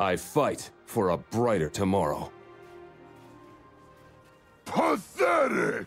I fight for a brighter tomorrow. Pathetic!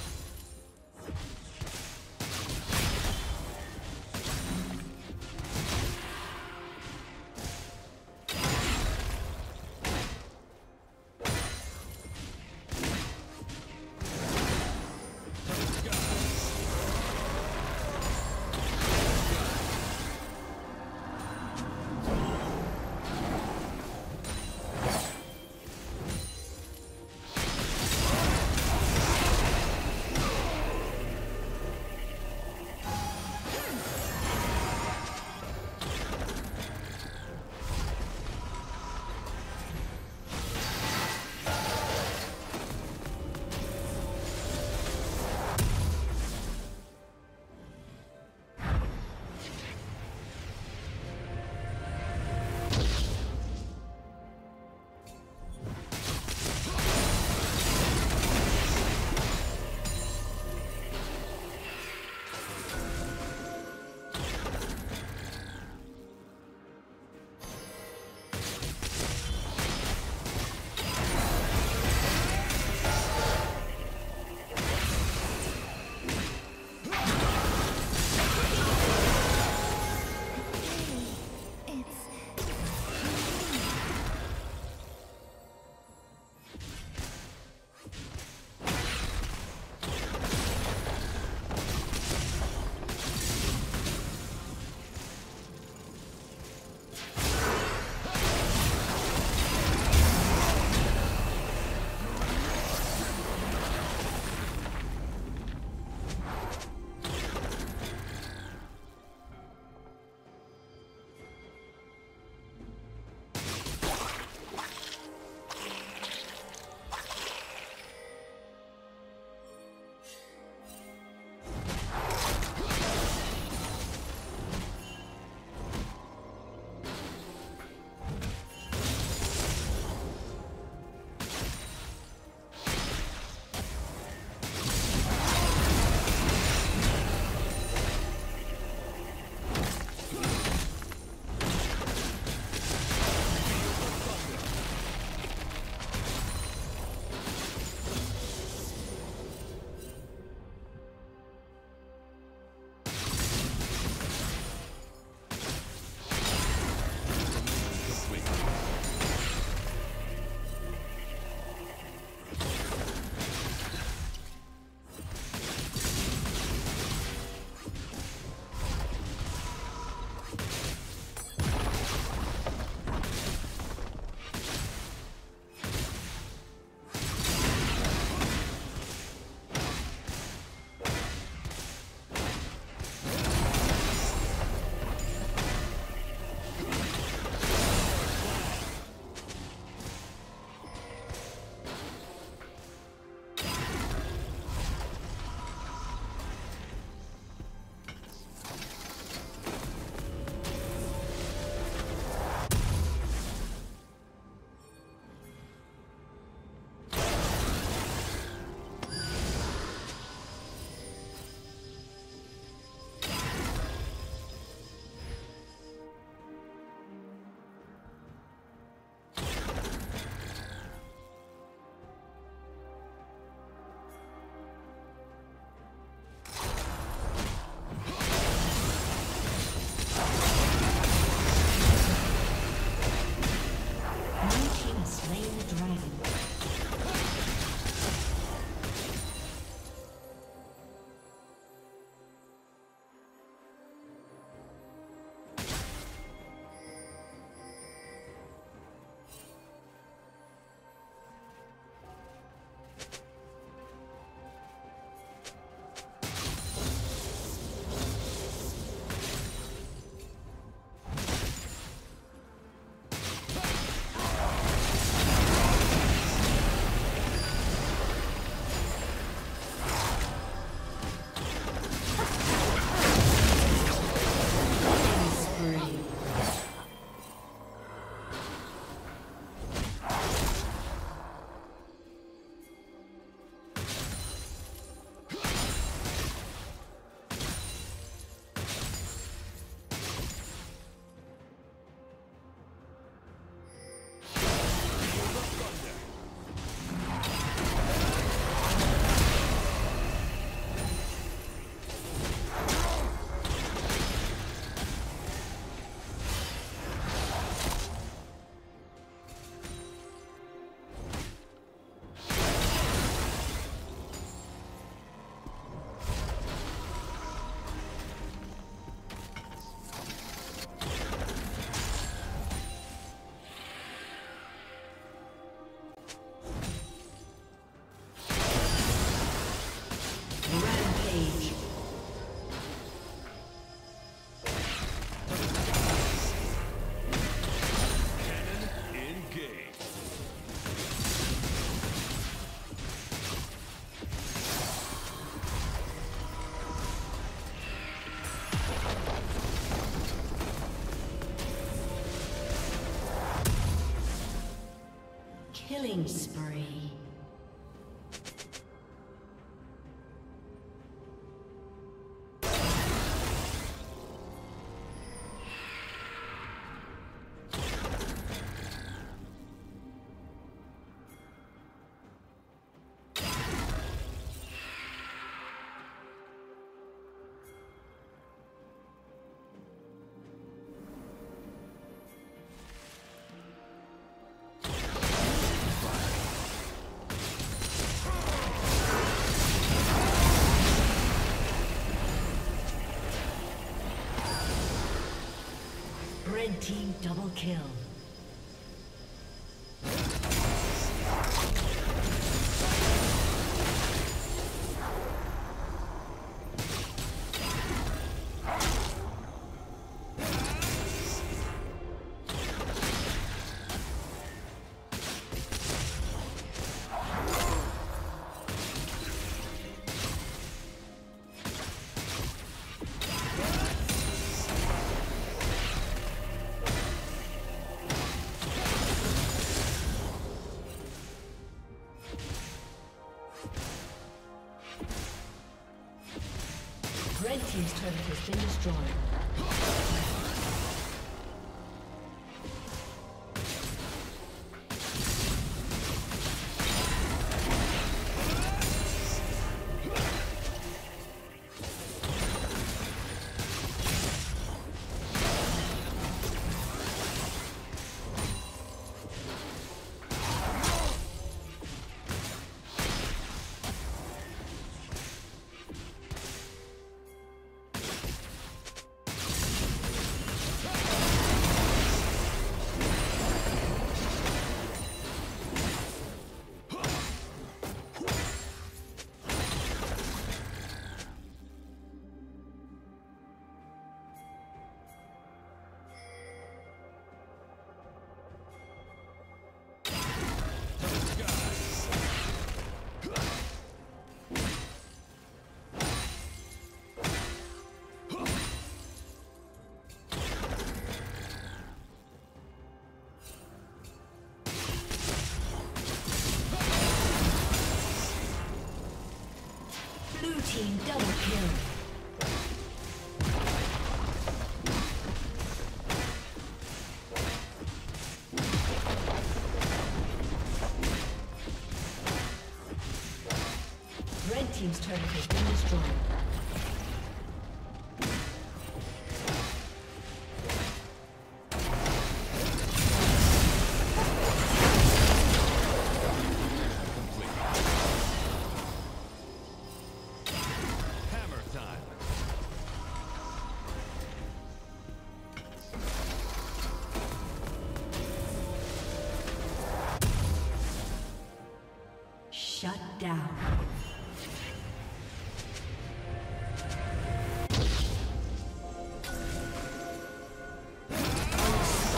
Killing spree. Red team double kill. Team's turret has been destroyed. Double kill. Red team's turret has been destroyed. Shut down. Unstoppable.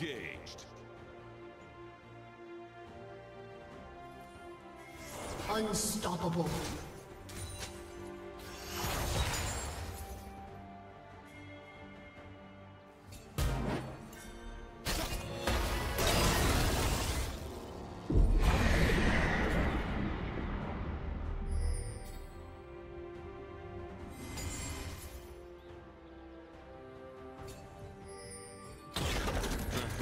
Engaged. Unstoppable.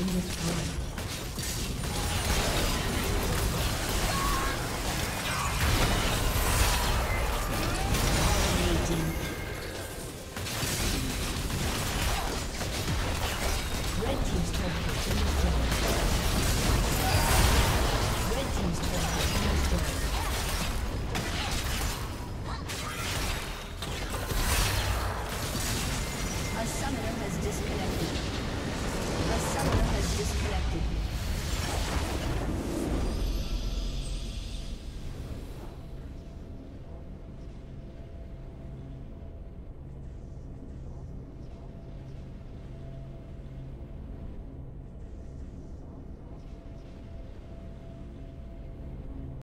This